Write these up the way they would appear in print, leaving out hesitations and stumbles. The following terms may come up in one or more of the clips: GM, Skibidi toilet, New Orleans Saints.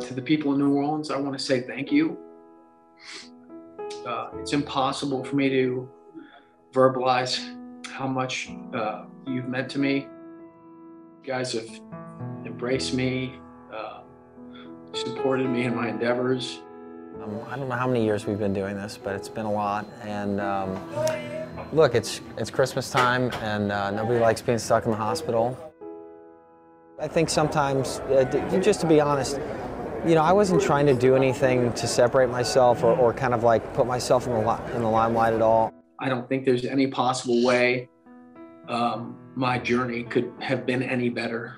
To the people of New Orleans, I want to say thank you. It's impossible for me to verbalize how much you've meant to me. You guys have embraced me, supported me in my endeavors. I don't know how many years we've been doing this, but it's been a lot. And look, it's Christmas time, and nobody likes being stuck in the hospital. I think sometimes, just to be honest, you know, I wasn't trying to do anything to separate myself or kind of like put myself in the limelight at all. I don't think there's any possible way my journey could have been any better.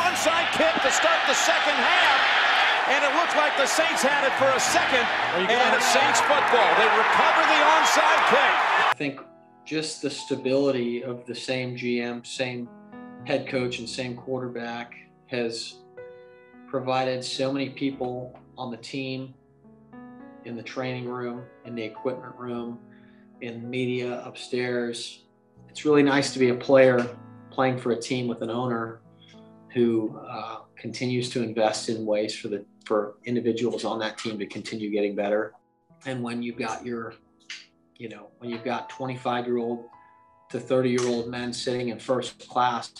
Onside kick to start the second half, and it looked like the Saints had it for a second, and it's Saints football. They recover the onside kick. I think just the stability of the same GM, same head coach, and same quarterback has provided so many people on the team, in the training room, in the equipment room, in media upstairs. It's really nice to be a player playing for a team with an owner who continues to invest in ways for individuals on that team to continue getting better. And when you've got your 25-year-old to 30-year-old men sitting in first class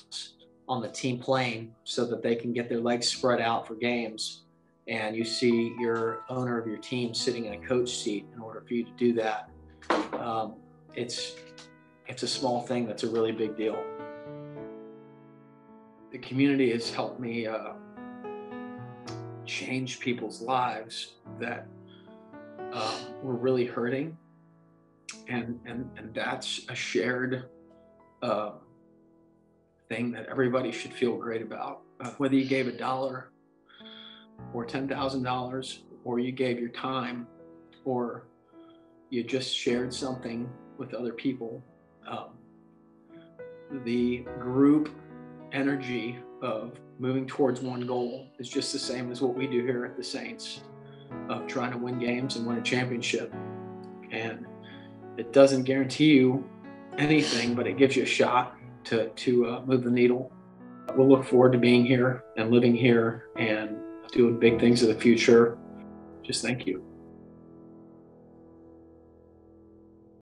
on the team plane so that they can get their legs spread out for games, and you see your owner of your team sitting in a coach seat in order for you to do that, it's a small thing that's a really big deal. The community has helped me change people's lives that were really hurting. And that's a shared thing that everybody should feel great about. Whether you gave $1 or $10,000, or you gave your time, or you just shared something with other people, the group energy of moving towards one goal is just the same as what we do here at the Saints, of trying to win games and win a championship. And it doesn't guarantee you anything, but it gives you a shot to move the needle. We'll look forward to being here and living here and doing big things in the future. Just thank you.